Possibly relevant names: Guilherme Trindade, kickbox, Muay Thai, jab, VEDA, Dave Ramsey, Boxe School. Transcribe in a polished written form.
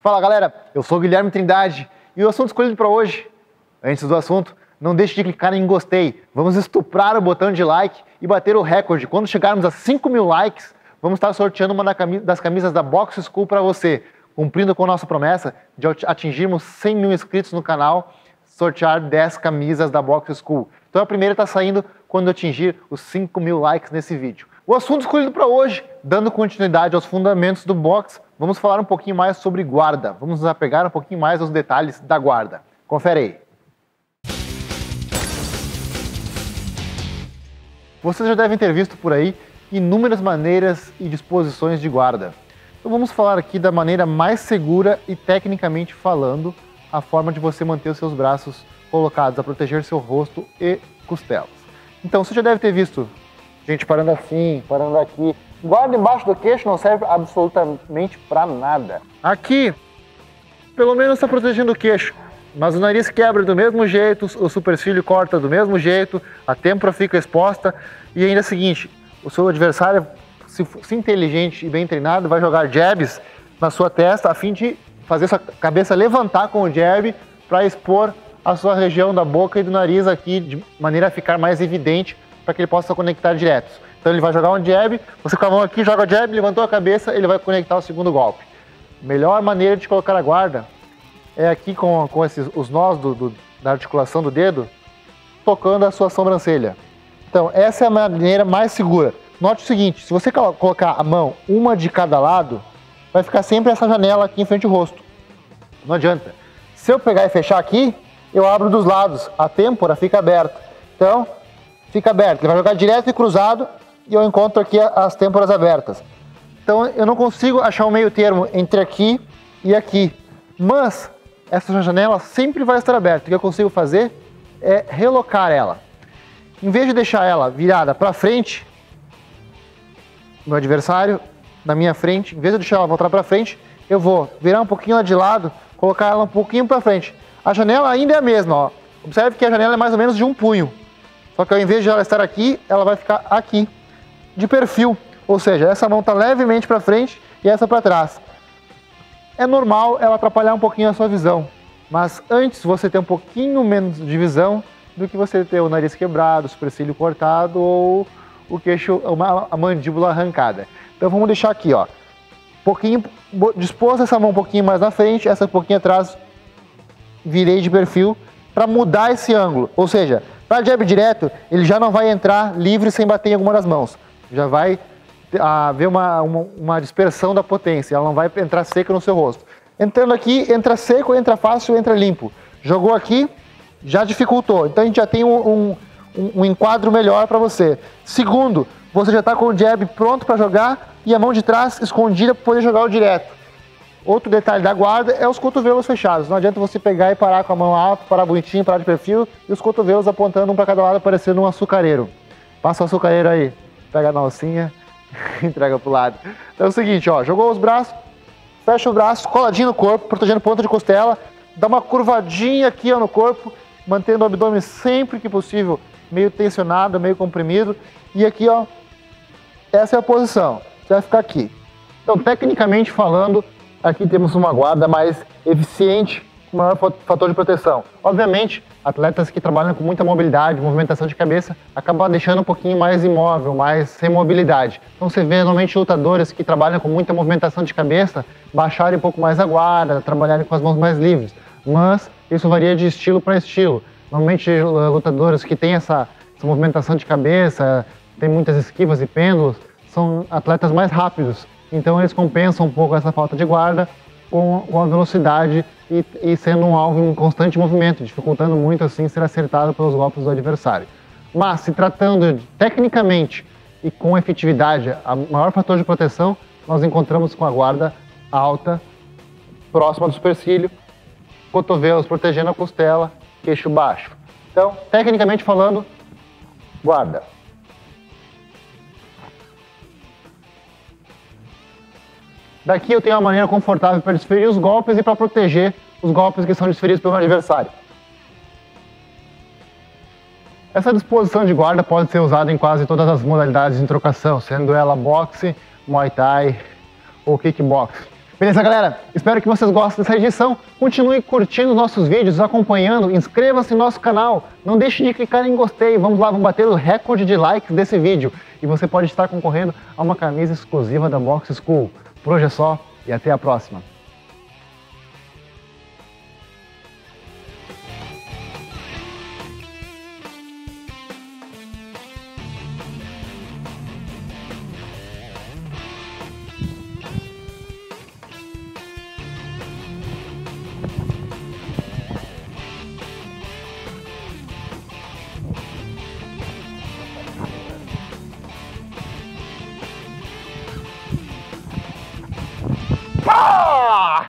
Fala galera, eu sou o Guilherme Trindade e o assunto escolhido para hoje, antes do assunto, não deixe de clicar em gostei. Vamos estuprar o botão de like e bater o recorde. Quando chegarmos a 5.000 likes, vamos estar sorteando uma das camisas da Boxe School para você, cumprindo com a nossa promessa de atingirmos 100.000 inscritos no canal, sortear 10 camisas da Boxe School. Então a primeira está saindo quando atingir os 5.000 likes nesse vídeo. O assunto escolhido para hoje, dando continuidade aos fundamentos do boxe, vamos falar um pouquinho mais sobre guarda. Vamos nos apegar um pouquinho mais aos detalhes da guarda. Confere aí. Vocês já devem ter visto por aí inúmeras maneiras e disposições de guarda. Então vamos falar aqui da maneira mais segura e tecnicamente falando, a forma de você manter os seus braços colocados a proteger seu rosto e costelas. Então você já deve ter visto gente parando assim, parando aqui. Guarda embaixo do queixo não serve absolutamente para nada. Aqui, pelo menos está protegendo o queixo, mas o nariz quebra do mesmo jeito, o supercílio corta do mesmo jeito, a têmpora fica exposta e ainda é o seguinte, o seu adversário, se inteligente e bem treinado, vai jogar jabs na sua testa a fim de fazer sua cabeça levantar com o jab para expor a sua região da boca e do nariz aqui de maneira a ficar mais evidente, para que ele possa conectar direto. Então ele vai jogar um jab, você com a mão aqui, joga o jab, levantou a cabeça, ele vai conectar o segundo golpe. Melhor maneira de colocar a guarda é aqui com os nós da articulação do dedo, tocando a sua sobrancelha. Então essa é a maneira mais segura. Note o seguinte, se você colocar a mão uma de cada lado, vai ficar sempre essa janela aqui em frente ao rosto. Não adianta. Se eu pegar e fechar aqui, eu abro dos lados, a têmpora fica aberta. Então fica aberto, ele vai jogar direto e cruzado e eu encontro aqui as têmporas abertas. Então eu não consigo achar um meio termo entre aqui e aqui, mas essa janela sempre vai estar aberta. O que eu consigo fazer é relocar ela. Em vez de deixar ela virada para frente, meu adversário na minha frente, em vez de deixar ela voltar para frente, eu vou virar um pouquinho lá de lado, colocar ela um pouquinho para frente. A janela ainda é a mesma, ó. Observe que a janela é mais ou menos de um punho. Só que ao invés de ela estar aqui, ela vai ficar aqui, de perfil. Ou seja, essa mão está levemente para frente e essa para trás. É normal ela atrapalhar um pouquinho a sua visão. Mas antes você ter um pouquinho menos de visão do que você ter o nariz quebrado, o supercílio cortado ou o queixo, a mandíbula arrancada. Então vamos deixar aqui, ó. Pouquinho, dispôs essa mão um pouquinho mais na frente, essa um pouquinho atrás, virei de perfil para mudar esse ângulo. Ou seja, para jab direto, ele já não vai entrar livre sem bater em alguma das mãos. Já vai haver uma dispersão da potência, ela não vai entrar seca no seu rosto. Entrando aqui, entra seco, entra fácil, entra limpo. Jogou aqui, já dificultou. Então a gente já tem um enquadro melhor para você. Segundo, você já está com o jab pronto para jogar e a mão de trás escondida para poder jogar o direto. Outro detalhe da guarda é os cotovelos fechados. Não adianta você pegar e parar com a mão alta, parar bonitinho, parar de perfil e os cotovelos apontando um para cada lado, parecendo um açucareiro. Passa o açucareiro aí, pega na alcinha e entrega pro lado. Então é o seguinte, ó, jogou os braços, fecha o braço, coladinho no corpo, protegendo ponta de costela, dá uma curvadinha aqui ó, no corpo, mantendo o abdômen sempre que possível, meio tensionado, meio comprimido. E aqui, ó, essa é a posição, você vai ficar aqui. Então, tecnicamente falando, aqui temos uma guarda mais eficiente, com maior fator de proteção. Obviamente, atletas que trabalham com muita mobilidade, movimentação de cabeça, acabam deixando um pouquinho mais imóvel, mais sem mobilidade. Então você vê normalmente lutadores que trabalham com muita movimentação de cabeça, baixarem um pouco mais a guarda, trabalharem com as mãos mais livres. Mas isso varia de estilo para estilo. Normalmente lutadores que têm essa movimentação de cabeça, têm muitas esquivas e pêndulos, são atletas mais rápidos. Então eles compensam um pouco essa falta de guarda com a velocidade e sendo um alvo em constante movimento, dificultando muito assim ser acertado pelos golpes do adversário. Mas se tratando tecnicamente e com efetividade, o maior fator de proteção nós encontramos com a guarda alta, próxima do supercílio, cotovelos protegendo a costela, queixo baixo. Então, tecnicamente falando, guarda. Daqui eu tenho uma maneira confortável para desferir os golpes e para proteger os golpes que são desferidos pelo adversário. Essa disposição de guarda pode ser usada em quase todas as modalidades de trocação, sendo ela boxe, muay thai ou kickbox. Beleza, galera? Espero que vocês gostem dessa edição. Continue curtindo nossos vídeos, acompanhando, inscreva-se no nosso canal. Não deixe de clicar em gostei. Vamos lá, vamos bater o recorde de likes desse vídeo. E você pode estar concorrendo a uma camisa exclusiva da Boxe School. Por hoje é só e até a próxima.